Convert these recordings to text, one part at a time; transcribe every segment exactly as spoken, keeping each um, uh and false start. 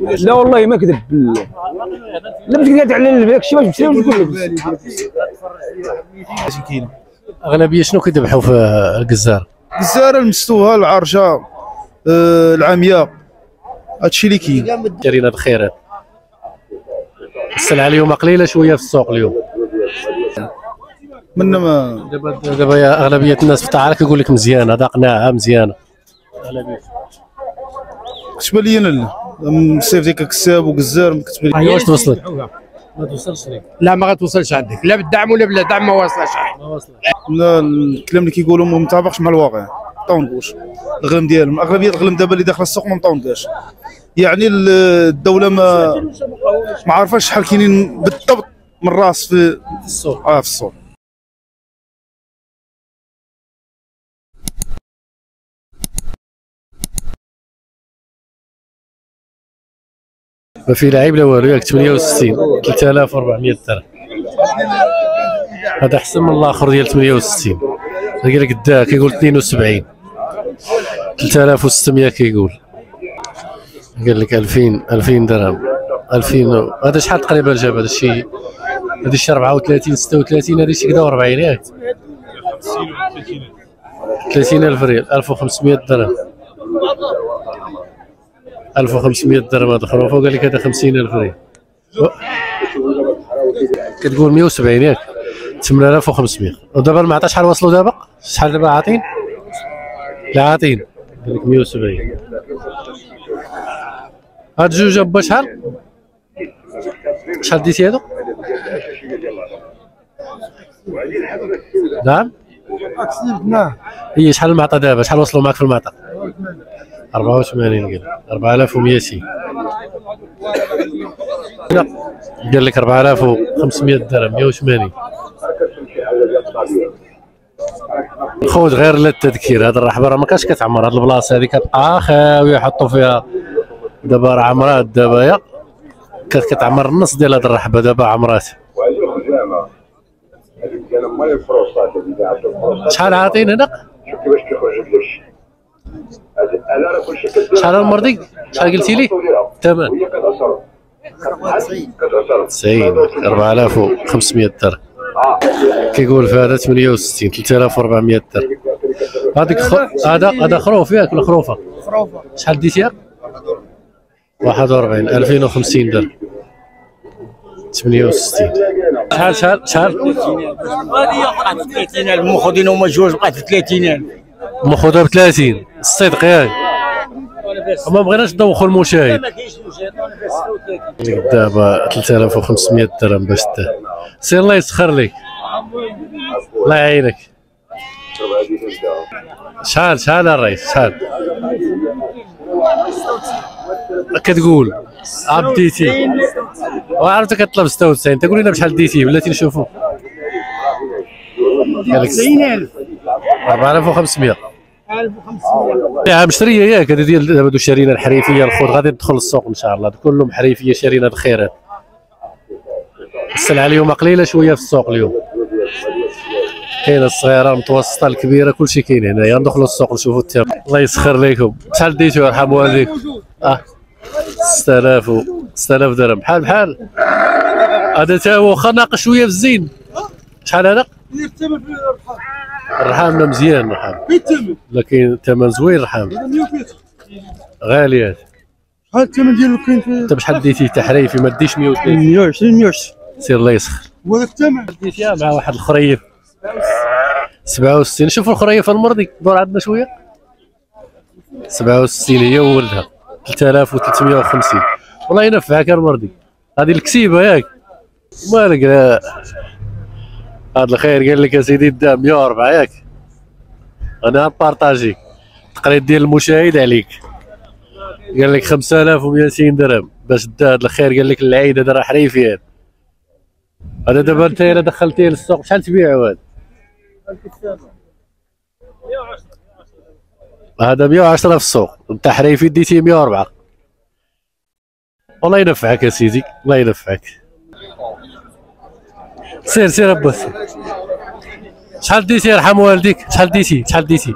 لا والله ما كذب بالله، لا باش قاعد على هذاك الشيء باش نساوي نقول لك مئتين كيلو. اغلبيه شنو كيذبحوا في الجزار؟ الجزاره، المستوها، العرشه، العاميه، هادشي اللي كاين. جرينا بخير. السلعه اليوم قليله شويه في السوق اليوم. من ما دابا دابا اغلبيه الناس في التعارك يقول لك مزيانه، ذاقناها مزيانه. اغلبيه كتبان لي انا نصيفط لك كساب وكزار مكتوب لي. واش توصلت؟ ما توصلش ليك. لا ما غتوصلش عندك، لا بالدعم ولا بلا دعم ما واصلاش عندك. ما واصلش. لا الكلام اللي كيقولوا ما متطابقش مع الواقع، ما مطونقوش. الغلم ديالهم، اغلبيه الغلم دابا اللي داخل السوق ما مطونقاش. يعني الدولة ما ما عارفاش شحال كاينين بالضبط من راس في السوق. اه في السوق. ما في لاعب لا والو ياك. ثمانية وستين ثلاثة آلاف وأربعمئة درهم، هذا احسن من الاخر ديال ثمانية وستين. قال لك الدا كيقول اثنين وسبعين ثلاثة آلاف وستمئة كيقول. قال لك ألفين ألفين درهم ألفين. هذا شحال تقريبا جاب هذا الشيء؟ هذا الشيء أربعة وثلاثين ستة وثلاثين، هذا الشيء كذا أربعين ياك. ثلاثين ألف ريال ألف وخمسمئة درهم ألف وخمسمئة درهم. هذا خروف وقال لك هذا خمسين ألف ريال. كتقول مئة وسبعين ياك ثمانية آلاف وخمسمئة. ودابا ما عطاش شحال وصلوا دابا؟ شحال دابا عاطين؟ لا عاطين. قال لك مئة وسبعين. هاد جوج با شحال؟ شحال ديتي هادو؟ نعم؟ هي شحال المعطى دابا؟ شحال وصلوا معك في المعطى؟ أربعة وثمانين قال أربعة آلاف ومئتين. قال لك أربعة آلاف وخمسمئة درهم مئة وثمانين. الخوت غير للتذكير، هذا الرحبه راه ما كانش كتعمر هذه البلاصه هذه، كتبقى خاويه يحطوا فيها. دابا راه عمرات دابا، كانت كتعمر النص ديال هذه الرحبه دابا عمرات. شحال عاطين هنا؟ شحال المرضي؟ شحال قلتي لي؟ ثمن تسعين أربعة آلاف وخمسمئة درهم كيقول في هذا ثمانية وستين ثلاثة آلاف وأربعمئة درهم. هذيك هذا هذا خروف ياك ولا خروفه؟ خروفه. شحال ديتيها؟ واحد وأربعين ألفين وخمسين درهم ثمانية وستين. شحال شحال شحال؟ بقات في ثلاثين ألف مخوضين هما جوج، بقات في ثلاثين ألف مخوضه ب ثلاثين. الصدق ياك، ما بغيناش ندوخوا المشاهد. دابا ثلاثة آلاف وخمسمئة درهم باش تاه. سير الله يسخر لك، الله يعينك. شحال شحال الرئيس شحال؟ كتقول عاد ديتي، وعرفتك كطلب ستة وتسعين. تقول لنا بشحال ديتي بلاتي نشوفو. قال لك تسعين ألف أربعة آلاف وخمسمئة ألف وخمسمئة عام شريه ياك. هذا ديال دابا دو شارينا الحريفيه. الخوت غادي تدخل السوق ان شاء الله، كلهم حريفيه شارينا بخيرات. السلعه اليوم قليله شويه في السوق اليوم، كاينه الصغيره المتوسطه الكبيره كلشي كاين هنايا. ندخلوا السوق نشوفوا الثمن. الله يسخر لكم. شحال ديتو يرحم والديكم؟ اه ستة آلاف و ستة آلاف درهم بحال بحال. هذا تا هو واخا ناقص شويه في الزين. شحال هذا؟ الرحام مزيان الرحام، لكن الثمن زوين. الرحام غالي هذا. شحال الثمن ديالو كاين؟ انت بشحال ديتي تحريفي؟ ما ديش مئة وثلاثين مئة وعشرين مئة وعشرين. سير الله يسخر. وهذاك الثمن ديتيها مع واحد الخريف سبعة وستين. شوفوا الخريف المرضي دور عندنا شويه. سبعة وستين هي وولدها ثلاثة آلاف وثلاثمئة وخمسين. والله ينفعك المرضي، هذه الكسيبه ياك. مالك هاد الخير. قال لك اسيدي دا مئة وأربعة ياك. انا بارطاجيك التقرير ديال المشاهد عليك. قال لك خمسة آلاف ومئتين درهم باش دا هاد الخير. قال لك العيد هذا راه حريفي هذا. هذا دابا انت الا دخلتيه للسوق شحال تبيعو هذا؟ هذا مئة وعشرة في السوق، انت حريفي ديتيه مئة وأربعة. الله ينفعك اسيدي، الله ينفعك. سير سير ابا سير. شحال ديتي يرحم والديك؟ شحال ديتي؟ شحال ديتي؟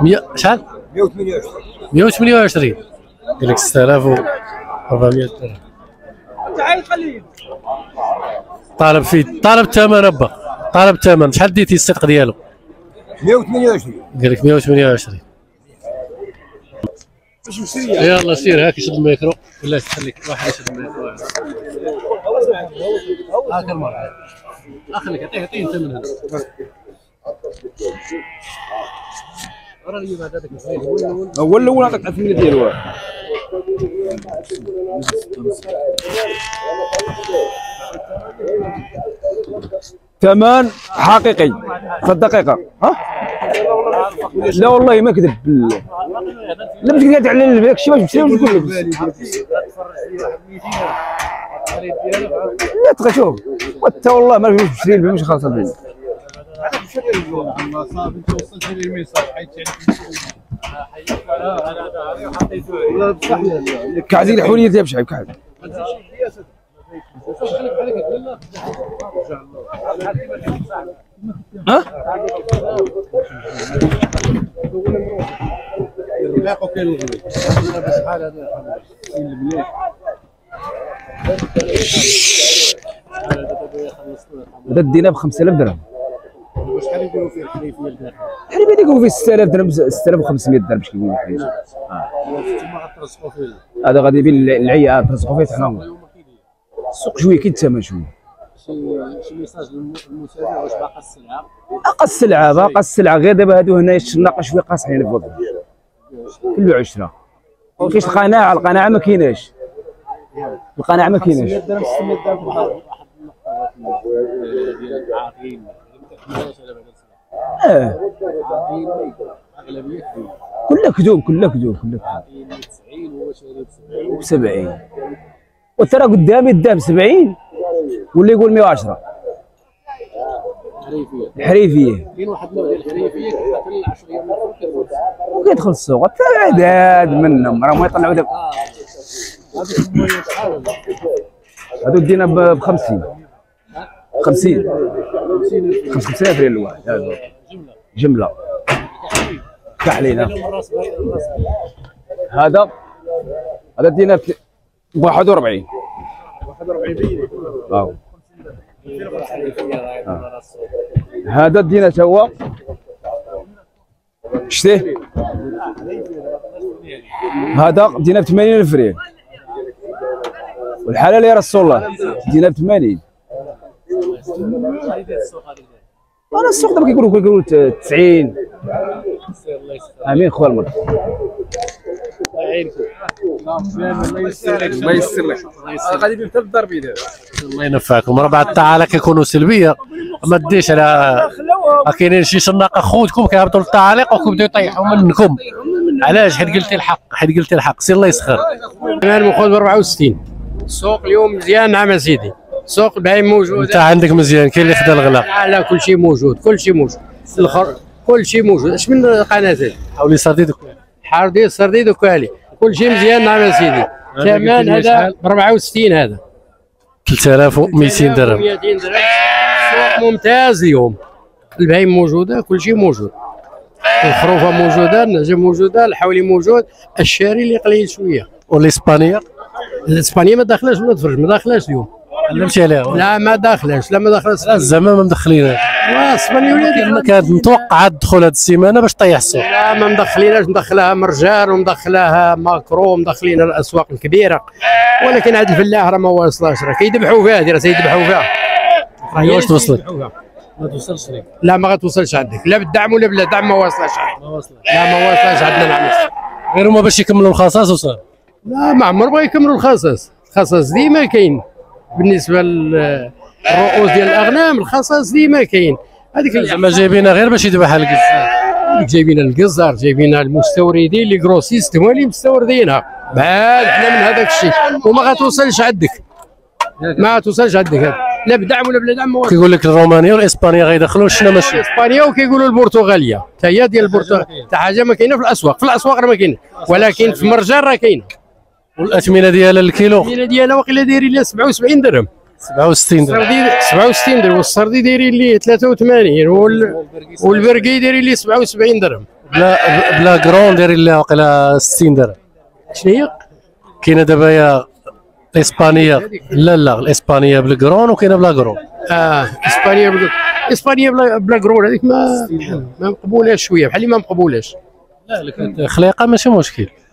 مية شحال؟ مئة وثمانية وعشرين مئة وثمانية وعشرين قال لك ستة آلاف وأربعمائة درهم. طالب فيه طالب الثمن ابا، طالب الثمن. شحال ديتي الصدق ديالو؟ مائة وثمانية وعشرين. قال لك مائة وثمانية وعشرين. يلا سير هاك شد الميكرو، بالله تخليك واحد يشد الميكرو. هاك المرة اخليك اعطيه اعطيه انت من هنا. راني بعد هذاك الاول الاول الاول عطاك ألف ومائة ديالو. ثمن حقيقي في الدقيقة. ها؟ لا والله ما كذب بالله. لا باش قاعد على هذاك الشيء واش مشينا ونقول لك. لا تبغي شوف حتى والله ما كنتش مشري باش خاصة بيا. كعدي الحوليه ديال بشعيب كعدي. ها؟ هذا دينا ب خمسة آلاف درهم. شحال يديروا فيه الحريف ديال الداخل؟ الحريف يديروا فيه ستة آلاف درهم، ستة آلاف وخمسمائة درهم باش كيقولوا الحريف. اه ترزقوا فيه. هذا غادي يبين العيا ترزقوا فيه تحنا. السوق شويه كي الثمن شويه. شي ميساج للمتابع واش باقا السلعه؟ باقا السلعه باقا السلعه غير دابا هادو هنايا الشناقه شويه قاصحين في الوضع. كله عشرة. ما كاينش القناعه، القناعه ما كايناش. القناعه ما كايناش. ستمائة درهم ستمائة درهم واحد النقطه. اه كلها كذوب كلها كذوب كلها كذوب. سبعين وترى قدامي الداب سبعين واللي يقول مائة وعشرة الحريفيه. كاين واحد النوع ديال الحريفيه كيدخل العشريه من الفوق وكيدخل السوق حتى عداد منهم راهم يطلعوا دابا. هادو دينا ب خمسين خمسين خمسين ألف ريال الواحد. هذا جملة كحلينا. هذا هذا دينا بواحد وربعين. هذا دينا توا شتيه. هذا دينا بثمانين ألف ريال والحلال يا رسول الله. دينا بثمانين. أنا السوق دابا كيقولوا كيقولوا تسعين. امين خويا المرض الله يعينكم. الله ييسر لك. غادي يبين حتى الضربي دابا. الله ينفعكم. راه بعض الطعالة كيكونوا سلبيه ما ديش على كاينين شي شناقه خوتكم كيهبطوا للتعاليق وكيبداو يطيحوا منكم. علاش؟ حيت قلتي الحق حيت قلتي الحق. سير الله يسخر. انا ناخذ ب أربعة وستين. السوق اليوم مزيان. نعم يا سيدي السوق البهايم موجود. انت عندك مزيان كاين اللي خدا الغلاء. لا لا كل شيء موجود كل شيء موجود. الخر كل شيء موجود. اش من قناه حاولي صردي دكالة حاولي صردي دكالة كل شيء مزيان. نعم يا سيدي. ثمن هذا ب أربعة وستين. هذا ثلاثة آلاف ومائتين درهم. السوق ممتاز اليوم. البهايم موجوده كل شيء موجود. الخروفه موجوده النجم موجوده الحولي موجود. الشاري اللي قليل شويه. والاسبانيه الاسبانيه ما داخلاش ولا تفرج ما داخلاش اليوم. علمتي عليها؟ لا ما داخلاش لا ما داخلاش زعما ما مدخليناش. لا اسبانيوليه كانت متوقعه تدخل هذه السيمانه باش تطيح السوق. لا ما مدخليناش. مدخلاها مرجان ومدخلاها ماكرو مدخلين الاسواق الكبيره. ولكن هذا الفلاح راه ما واصلاش راه كيذبحوا فيها. راه تيذبحوا فيها. واش توصلت؟ ما توصلش ليك. لا ما غتوصلش عندك لا بالدعم ولا بلا دعم. ما واصلاش عندك. ما واصلاش. لا ما واصلاش عندنا العميس. غير هما باش يكملوا الخصاص وصافي. لا ما عمر بغا يكملوا الخصاص. الخصاص ديما كاين. بالنسبه للرؤوس ديال الاغنام الخصاص ديما كاين. هذيك زعما جايبينها غير باش يذبحها القزار. جايبينها القزار جايبينها المستوردين لي كروسيست هما اللي مستوردينها. بعاد حنا من هذاك الشيء وما غتوصلش عندك. ما توصلش عندك لا بدعم ولا بلا دعم. كيقول لك الرومانيه والاسبانيه غيدخلوا شنو ماشي الاسبانيه وكيقولوا البرتغاليه حتى هي ديال البرتغال حتى حاجه ما كاينه في الاسواق. في الاسواق راه ما كاينه ولكن في مرجان راه كاينه. والاثمنه ديالها الكيلو الاثمنه ديالها واقيلا دايرين لها سبعة وسبعين درهم سبعة وستين درهم سبعة وستين درهم. والصردي دايرين ليه ثلاثة وثمانين والبرقي دايرين ليه سبعة وسبعين درهم. بلا بلا كرون دايرين لها واقيلا ستين درهم. شنو هي؟ كاينه دابا يا الاسبانيه، لا لا الاسبانيه بالكرون وكاينه بلا كرون. اه الاسبانيه بلا الاسبانيه بلا كرون هذيك ما ما مقبولاش شويه، بحال اللي ما مقبولاش. لا لك خليقه ماشي مشكل،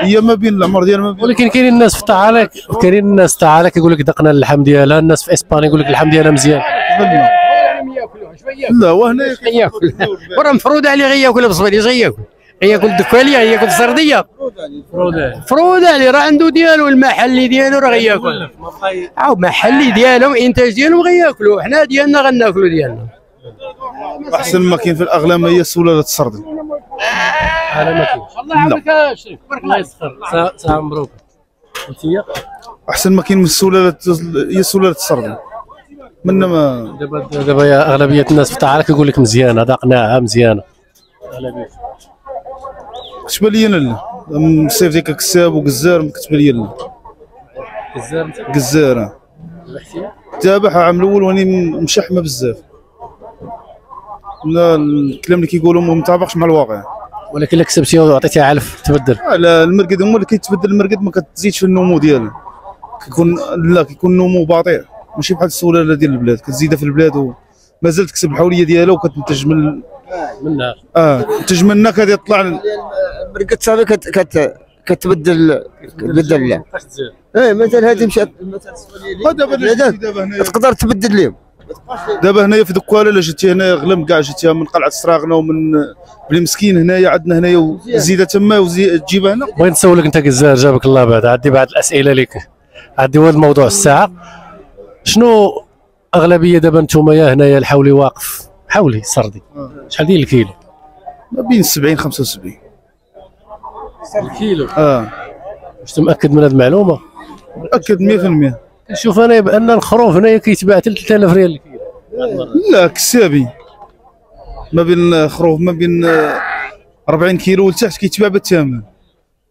هي ما بين العمر ديالها ما بين، ولكن كاينين الناس في الطعالة، كاينين الناس في الطعالة كيقول لك دقنا اللحم ديالها، الناس في اسبانيا يقول لك اللحم ديالها مزيان. لا وهنا كياكل، وراه مفروض عليه غير ياكل بصبيلي، غير ياكل ياكل دكالة، ياكل الصردية، مفروض عليه، راه عنده ديالو المحلي ديالو راه غياكل، أو محلي ديالهم إنتاج ديالهم غياكلوا، حنا ديالنا غناكلوا ديالنا. أحسن ما كاين في الأغلام هي سلالة الصردي. أنا ما كاينش. الله يعاونك يا شريف، بارك الله يسخر، ساعة مبروك. أنتيا؟ أحسن ما كاين من سلالة هي سلالة الصردي. منا ما دابا دابا أغلبية الناس في الطعالة كيقول لك مزيانة، ذاقناها مزيانة. أغلبية. كتبان لي انا مصيف ديك كساب وكزار كتبان لي انا كزار انت كزار ربحتيها تابعها العام الاول واني مشحمه بزاف. لا الكلام اللي كيقولوا ما مطابقش مع الواقع، ولكن الا كسبتيها وعطيتيها علف تبدل. لا المرقد هو اللي كيتبدل، المرقد ما كتزيدش في النمو ديالها، كيكون لا كيكون النمو بطيء، ماشي بحال السلاله ديال البلاد كتزيدها في البلاد ومازال تكسب الحوليه ديالها وكتنتج من منها. اه تنتج منها كادي يطلع مرقد صافي كت كت كتبدل كتبدل لا ايه مثلا هذه مشات دابا هنايا تقدر تبدل لهم. دابا هنايا في دكالة الا جيتي هنايا غلم كاع جيتيها من قلعة السراغنة ومن بلي مسكين هنايا عندنا هنايا وزيدها تما وتجيبها هنا. بغيت نسولك انت كزار جابك الله بعد، عندي بعض الاسئله لك، عندي هو الموضوع الساعه. شنو اغلبيه دابا نتوما يا هنايا الحولي واقف حولي صردي شحال ديال الكيلو؟ ما بين سبعين خمسة وسبعين الكيلو. اه واش تمأكد من هذه المعلومه؟ متأكد مية في المية. كنشوف انا بان الخروف هنايا كيتباع ثلاثة آلاف ريال الكيلو. لا كسابي ما بين خروف ما بين أربعين كيلو لتحت كيتباع بالثمن،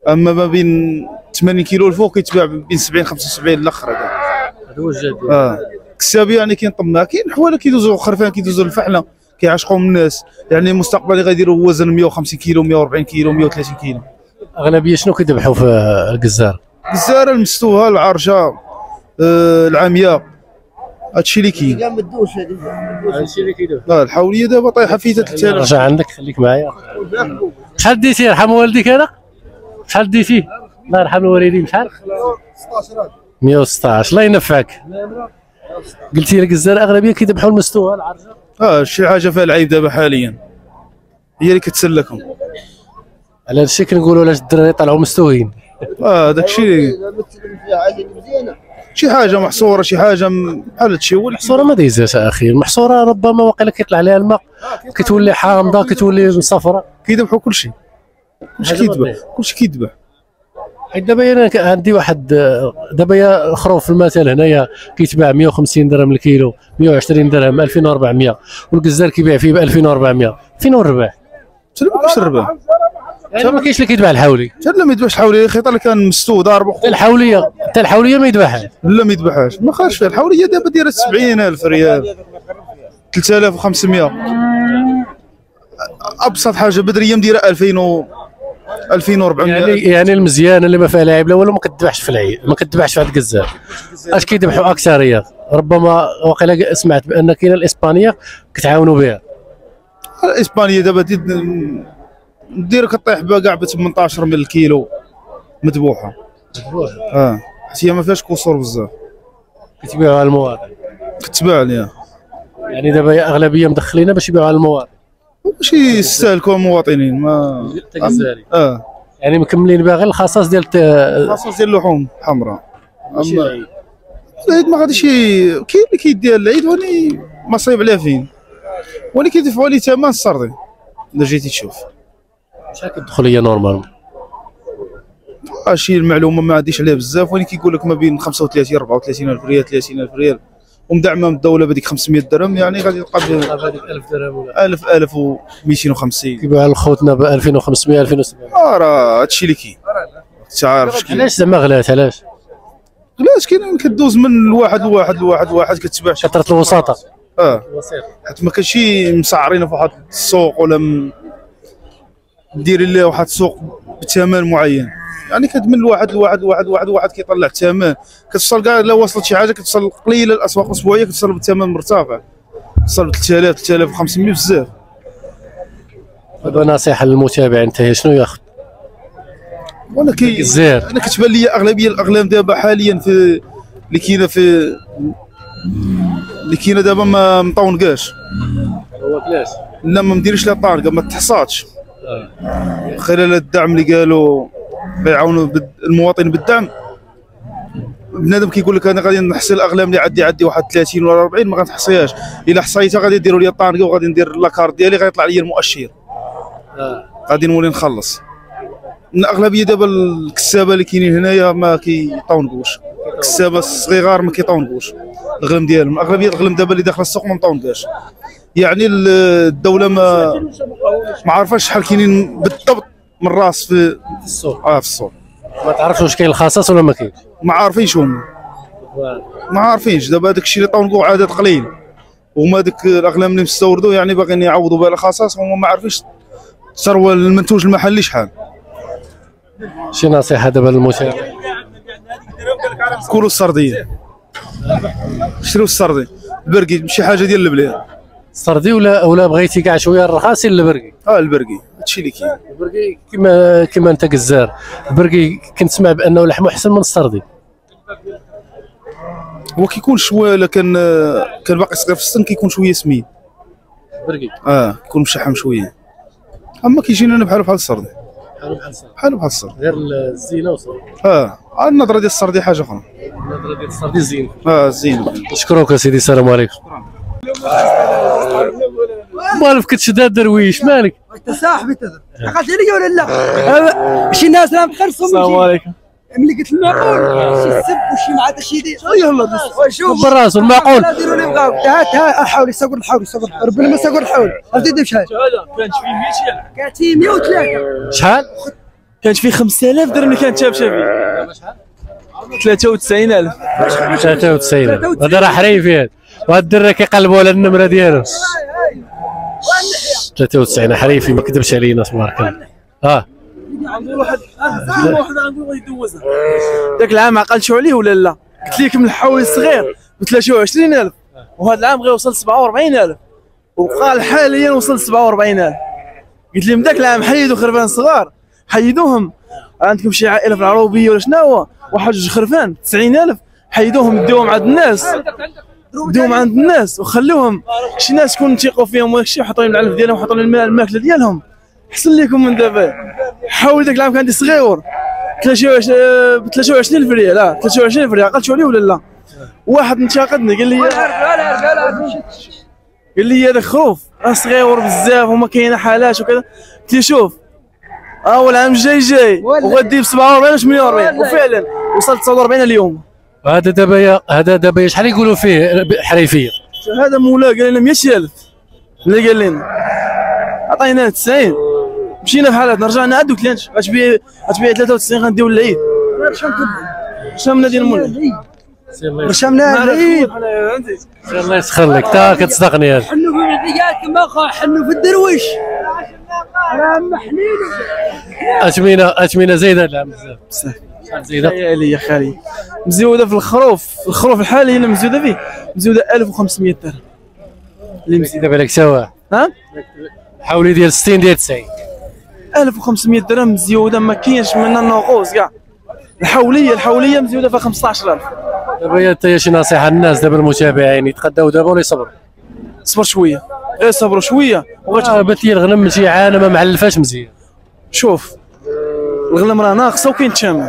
اما ما بين ثمانين كيلو لفوق كيتباع بين سبعين خمسة وسبعين الاخر. هذا هو الجديد. اه كسابي يعني كينطمها، كاين حوالا كيدوزو خرفان كيدوزو الفحله كيعشقوهم الناس، يعني المستقبل غادي يديروا وزن مية وخمسين كيلو مية وأربعين كيلو مية وثلاثين كيلو. اغلبيه شنو كيذبحوا في الجزار؟ الجزاره المستوها العرشه آه، العاميه، هادشي اللي كاين. لا ما تدوش هذيك، هادشي اللي كيدوز. اه الحوليه دابا طايحه فيها ثلاثة آلاف. رجع عندك خليك معايا. شحال ديتي يرحم والديك هذا؟ شحال ديتي؟ الله يرحم الوالدين شحال؟ ستة عشر مية وستة عشر الله ينفعك. قلتي لك الجزار اغلبيه كيذبحوا المستوى العرجه. اه شي حاجه فيها العيب دابا حاليا هي اللي كتسلكهم. على هذا الشيء كنقولوا علاش الدراري طلعوا مستويين. اه داك الشيء شي حاجه محصوره، شي حاجه بحال هادشي. هو المحصوره ما دايزاش اخي، المحصوره ربما واقيلا كيطلع عليها الماء كتولي حامضه كتولي صفراء. كيذبحوا كل شيء، ماشي كيذبح كل شيء كيذبح. حيت دابا انا عندي واحد دابا خروف المثل هنايا كيتباع مية وخمسين درهم الكيلو مية وعشرين درهم ألفين وأربعمية والجزار كيبيع فيه ب ألفين وأربعمية، فين هو الربح؟ حتى ما كاينش الربح، حتى ما كاينش اللي كيتباع الحولي، حتى لا ما يذبحش الحولي خيطر اللي كان مستو ضارب. حتى الحوليه حتى الحوليه ما يذبحهاش، لا ما يذبحهاش ما خارش فيها الحوليه. دابا دايره سبعين ألف ريال ثلاثة آلاف وخمسمية، ابسط حاجه بدريه مديره ألفين و ألفين وأربعمية. يعني يعني المزيانه اللي ما فيها لاعب لا والو ما كتذبحش في العيد، ما كتذبحش في هاد الجزار. اش كيذبحوا اكثريه؟ ربما واقيلا سمعت بان كاينه الاسبانيه كتعاونوا بها. الاسبانيه دابا دير كطيح كاع ب ثمنطاش من الكيلو مذبوحه. مذبوحه؟ اه حيت هي ما فيهاش قصور بزاف. كتبيعوها للمواطن؟ كتباع ليها. يعني دابا اغلبيه مدخلينها باش يبيعوها للمواطن. ماشي يستهلكوا المواطنين ما الجزائري. اه يعني مكملين باغي الخصاص ديال الخصاص ديال اللحوم الحمراء. العيد ما غاديش كاين اللي كيديها العيد وني ما صايب عليها فين، ولكن كيدفعوا لي ثمن الصردي. الا جيتي تشوف شحال كتدخل هي نورمالمون؟ شي المعلومه ما عنديش عليها بزاف، ولكن كيقول لك ما بين خمسة وثلاثين أربعة وثلاثين ألف ريال ثلاثين ألف ريال ومدعمه من الدوله بهذيك خمسمائة درهم، يعني غادي يلقى بهذيك ألف درهم ولا ألف ألف ومئتين وخمسين كيباع لخوتنا ب ألفين وخمسمائة ألفين وسبعمائة. اه راه هادشي اللي كاين. تعرف علاش زعما غلات؟ علاش غلات؟ كاين كدوز من واحد لواحد لواحد لواحد كتباع كثرة الوساطه. اه حيت ما كانش مسعرين في واحد السوق ولا ديرين ليه واحد السوق بثمن معين، يعني كتمن لواحد لواحد لواحد واحد واحد كيطلع الثمن، كتوصل كاع الا وصلت شي حاجه كتوصل قليله الاسواق الاسبوعيه كتوصل بالثمن مرتفع، توصل ب ثلاثة آلاف ثلاثة آلاف وخمسمائة بزاف. هذا نصيحه للمتابع انت شنو ياخذ؟ وانا كي الزير انا كتبان لي اغلبيه الاغلام دابا حاليا في اللي كاينه في اللي كاينه دابا ما مطونكاش. هو كلاش؟ لا ما مديرش لا طارقه ما تحصاتش. خلال الدعم اللي قالوا يعاونوا المواطن بالدعم، بنادم كيقول لك انا غادي نحصي الاغلام اللي عندي عندي واحد ثلاثين ولا أربعين ما غنحصيهاش، الا حصيتها غادي يديروا لي طانكه وغادي ندير لاكار ديالي غيطلع لي المؤشر. غادي نولي نخلص. الاغلبيه دابا الكسابه اللي كاينين هنايا ما كيطونكوش، الكسابه الصغيرار ما كيطونكوش الغلم ديالهم، اغلبيه الغلم دابا اللي داخل السوق ما مطونكاش. يعني الدوله ما ما عارفاش شحال كاينين بالضبط من راس في السوق. اه في السوق ما تعرفش واش كاين الخصاص ولا ما كاينش، ما عارفينش هما ما عارفينش. دابا داك الشيء اللي طونكو عدد قليل، وهما ديك الاغلام اللي مستوردوا يعني باغيين يعوضوا بها الخصاص، وهما ما عارفينش الثروه المنتوج المحلي شحال. شي نصيحه دابا للمتابع؟ كلوا الصرديه، شريوا الصردي البرقي ماشي حاجه ديال البلاد. الصردي ولا ولا بغيتي كاع شويه الرخاصي البرقي. اه البرقي هادشي اللي كاين. البرقي كما كما انت كزار، البرقي كنسمع بانه لحمه احسن من الصردي. هو كيكون شويه لكن كان باقي صغير في السن كيكون شويه سمين البرقي. اه كيكون مشحم شويه، اما كيجينا انا بحال بحال الصردي بحال بحال الصردي بحال بحال الصردي غير الزينه والصردي. اه النظره ديال الصردي حاجه اخرى، النظره ديال الصردي زينه. اه زينه. نشكرك سيدي، السلام عليكم. مالك كتشد هاد الدرويش مالك؟ انت صاحبي انت عقلت عليا ولا لا؟ شي ناس راه مخرصهم. السلام عليكم. ملي قلت المعقول شي سب وشي ما عاد شي يدير يلاه شوف براسو المعقول. هات هات حاول يسقر الحول يسقر ربنا ما سقر الحول. عرفتي دير شحال؟ كانت فيه مئة وثلاثة. شحال؟ كانت فيه خمسة آلاف درهم اللي كانت تابشه فيه. شحال؟ ثلاثة وتسعين ألف. ثلاثة وتسعين ألف هذا راه حريفي هذا، وهاد الدرا كيقلبوا على النمره ديالو. ثلاثة وتسعين حريفي ما كذبش علينا تبارك الله. اه عمرو واحد واحد عمرو يدوزها. ذاك العام عقلتوا عليه ولا لا؟ قلت لكم الحول الصغير ب ثلاثة وعشرين ألف، وهذا العام غيوصل سبعة وأربعين ألف، وقال حاليا وصل سبعة وأربعين ألف. قلت لهم ذاك العام حيدوا خرفان صغار، حيدوهم عندكم شي عائله في العروبيه ولا شنو هو؟ واحد جوج خرفان تسعين ألف حيدوهم ديوهم عند الناس، ديوهم عند الناس وخلوهم شي ناس يكونوا تيقوا فيهم ولا شي، وحطوا لهم العلف ديالهم وحطوا لهم الماكله ديالهم. احسن لكم من دابا. حاول ذاك العام كان عندي صغيور ب ثلاثة وعشرين ألف ريال. اه ثلاثة وعشرين ألف ريال عقلتوا عليه ولا لا؟ واحد انتقدني قال لي قال لي هذاك خروف راه صغيور بزاف وما كاينه حالات وكذا. قلت له شوف اول عام جاي جاي وغادي ب سبعة وأربعين ولا ثمانية وأربعين، وفعلا وصلت تسعة وأربعين اليوم. هذا دابا هذا دابا شحال يقولوا فيه حريفيه؟ هذا مولاه قال لنا مئة ألف اللي قال لنا، عطيناه تسعين مشينا في حالاتنا رجعنا عاد دوك لانش غتبيع غتبيع ثلاثة وتسعين غنديو للعيد. رشمنا ديال المولد رشمنا العيد. الله يسخر لك تا كتصدقني. حنوا في العيديات كما حنوا في الدرويش راه محنينو. اثمنه اثمنه زايده هذا العام بزاف بزاف. شحال زايده؟ يا خالي مزيوده في الخروف، الخروف الحالي هنا مزيوده فيه مزيوده ألف وخمسمائة درهم اللي مزيده بالك سوا. ها؟ حوالي ديال ستين ديال تسعين. ألف وخمسمائة درهم مزيوده ما كاينش منها ناقص كاع. الحوليه الحوليه مزيوده فيها خمسة عشر ألف. دابا انت شي نصيحه للناس دابا المتابعين يتقداو دابا ولا يصبروا؟ صبر شويه، غير صبروا شويه وغتبات لي الغنم ماشي عانه ما معلفاش مزيان. شوف الغنم راه ناقصه وكاين الثمن،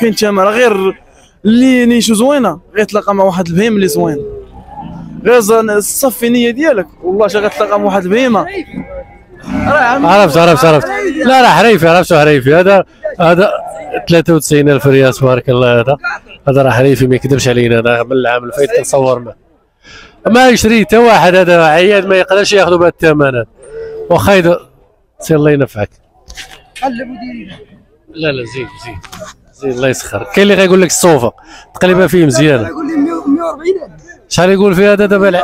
كاين الثمن راه غير اللي نيشو زوينه غيتلاقى مع واحد البهيم اللي زوين، غير صفي النيه ديالك والله شا غتلاقى مع واحد البهيمه. عرفت عرفت عرفت لا لا حريفي عرفت حريفي. هذا هذا ثلاثة وتسعين ألف ريال تبارك الله. هذا هذا راه حريفي ما يكذبش علينا. انا من العام اللي فات كنصور معاه ما يشري حتى واحد، هذا عيال ما يقدرش ياخذوا بهذا الثمنات. واخا يدير سير الله ينفعك. لا لا زيد زيد زيد الله يسخر. كاين اللي غايقول لك الصوفه تقريبا فيه مزيانه. يقول لي مية وأربعين. شحال يقول فيها هذا دابا؟ مية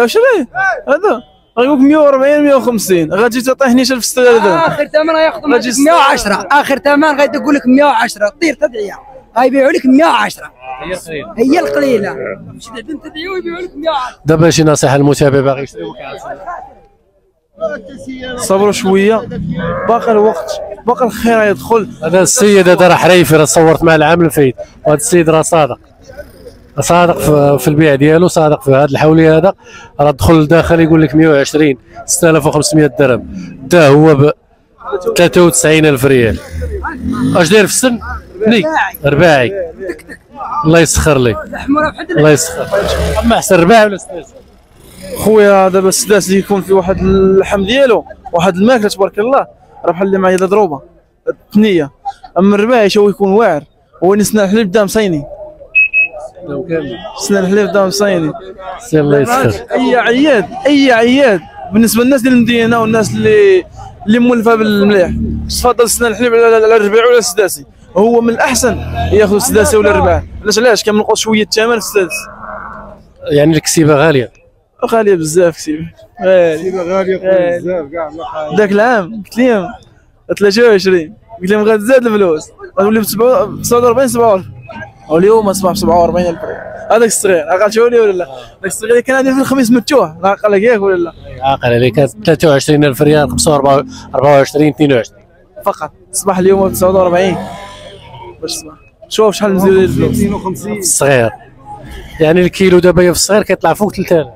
وعشرين. هذا غيقول لك مية وأربعين مية وخمسين. غاتجي تطيحني حتى في اخر ثمن غياخذ مية وعشرة. اخر ثمن غيقول لك مية وعشرة. طير تدعيها غيبيعوا لك مية وعشرة. هي القليله هي القليله ماشي بعدا تدعيو ويبيعوا لك مية وعشرة. دابا شي نصيحه للمتابع باغي يشريو صبروا شويه، باقي الوقت، باقي الخير يدخل. هذا السيد هذا راه حريفي، راه صورت مع العام اللي فات، وهذا السيد راه صادق صادق في البيع ديالو، صادق في هذا الحولي. هذا راه دخل لداخل يقول لك مية وعشرين ستة آلاف وخمسمية درهم، دا هو ب ثلاثة وتسعين ألف ريال. اش داير في السن؟ رباعي. الله يسخر لي الله يسخر. اما احسن رباعي ولا سداسي؟ خويا دابا السداسي يكون في واحد اللحم ديالو، واحد الماكله تبارك الله، راه بحال اللي معايا ضروبه الثنيه. اما الرباعي شو يكون واعر، هو نسنا الحليب دام صيني كامل، نسنا الحليب دام صيني. الله يسخر. اي عياد اي عياد بالنسبه للناس ديال المدينه والناس اللي اللي مولفه بالمليح، تفضل سنا الحليب على الرباعي ولا السداسي. هو من الاحسن ياخذ السداسي ولا الرباعي. علاش علاش كنقص شويه الثمن في السداسي، يعني الكسيبه غاليه غاليه بزاف. كتيبه غاليه غاليه بزاف كاع. الله داك العام قلت لهم ثلاثة وعشرين، قلت لهم غتزاد الفلوس غتولي ب تسعة وأربعين سبعة وأربعين، واليوم اصبح ب سبعة وأربعين ألف. هذاك الصغير عقلتو لي ولا لا؟ داك الصغير اللي كان عندي في الخميس متوه، عاقل ياك ولا لا؟ عاقل عليك. ثلاثة وعشرين ألف ريال خمسة وأربعين أربعة وعشرين اثنين وعشرين فقط، اصبح اليوم ب تسعة وأربعين. باش تصبح شوف شحال مزيان الفلوس. مئتين وخمسين الصغير، يعني الكيلو دابا في الصغير كيطلع فوق ثلاثة آلاف.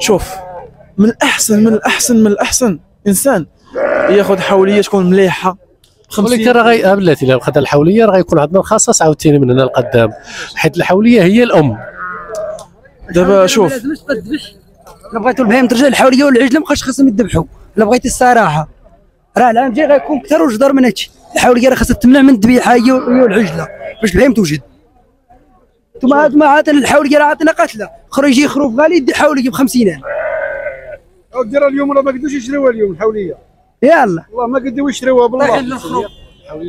شوف من الاحسن من الاحسن من الاحسن انسان ياخذ حوليه تكون مليحه. ولكن راه غي بلاتي الا خدا الحوليه راه غيكون عندنا الخصاص عاوتاني من هنا لقدام، حيت الحوليه هي الام. دابا شوف الا بغيتو البهيم ترجع الحوليه والعجله مابقاش خاصهم يذبحوا. الا بغيتي الصراحه راه العام الجاي غيكون اكثر وجدر من هادشي. الحوليه راه خاصها تمنع من الذبيحه هي والعجله باش البهيم توجد. ثم هاد ما عاطينا الحوليه راه عاطينا قاتله. خرج يجي خروف غالي يدي الحوليه ب خمسين ألف. الديره اليوم راه ما قدوش يشريوها اليوم الحوليه. يلا والله ما قدوش يشريوها بالله. الحوليه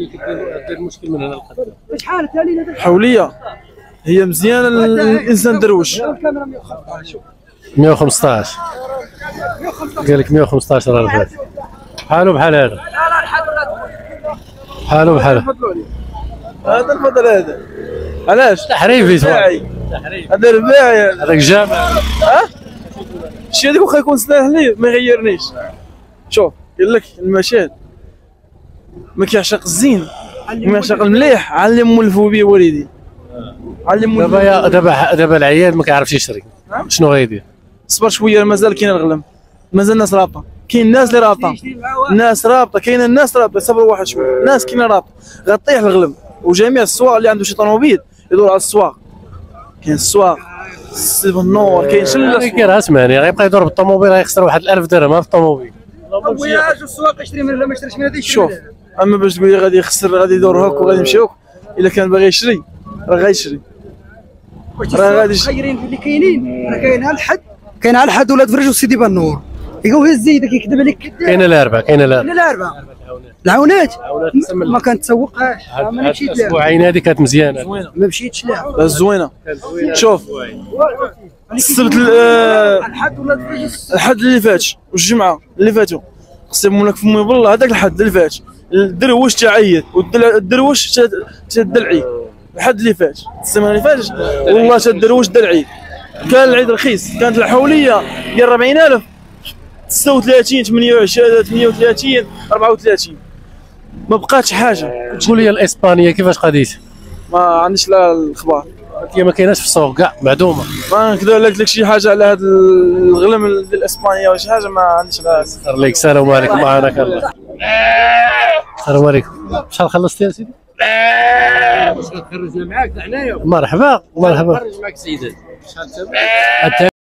كدير المشكل من هنا لقدام. شحال ثاني الحوليه هي مزيانه الانسان دروش. مية وخمسطاش قال لك مية وخمسطاش ألف. بحالو بحال هذا بحالو بحال هذا الفضل. هذا علاش؟ تحريفي تباعي هذا رباعي هذاك جامع. ها؟ شتي هذيك واخا يكون سلاح لي ما يغيرنيش. شوف قال لك المشاهد ما كيعشق الزين ما يعشق المليح، علم مولفو به والدي علم. دابا دابا دابا العيال ما كيعرفش يشري، شنو غيدير؟ صبر شويه مازال كاين الغلم، مازال الناس رابطه. كاين الناس اللي رابطه، الناس رابطه، كاين الناس رابطه. صبروا واحد شويه، الناس كاينه رابطه غطيح الغلم. وجميع السواق اللي عنده شي طوموبيل يدور على السواق. كاين السواق سي بالنور، كاين شلة اللي كيرهاش معني غيبقى يدور بالطوموبيل غيخسر واحد ألف درهم في الطوموبيل. خويا السواق يشري من لا ما يشريش من هذا يشري. شوف اما باش تقول لي غادي يخسر غادي يدور هاك وغادي يمشي هاك، الا كان باغي يشري راه غايشري. راه غادي خيرين اللي كاينين، راه كاينها الحد كاينها الحد ولاد فرج وسيدي بالنور. يقول هز زيد كيكذب عليك كذاب. كاينه الاربعه كاينه الاربعه العونات ما كنتسوقهاش. ما مشيت لها الاسبوعين هذه كانت مزيانه ما مشيتش لها زوينه. شوف السبت الحد ولا الحد اللي فات والجمعه اللي فاتوا قسم لك فمي بالله هذاك الحد اللي فات الدروش تعيط والدروش تدلعي. الحد اللي فات السيمانه اللي فاتت والله الدروش دلعي. كان العيد رخيص، كانت الحوليه ديال أربعين ألف ستة وثلاثين ثمانية وعشرين ثمانية وثلاثين أربعة وثلاثين. ما بقاتش حاجه. تقول لي الاسبانيه كيفاش قضيت؟ ما عنديش لا الاخبار، هي ما كايناش في السوق كاع معدومه. ما نقدر قلت لك شي حاجه على هذا الغلم ديال الاسبانيه ولا شي حاجه ما عنديش لا. سخر ليك. السلام عليكم. معاناك الله. السلام عليكم. شحال خلصتي يا سيدي؟ خرجنا معاك حنايا. مرحبا مرحبا. خرج معاك سيدات. شحال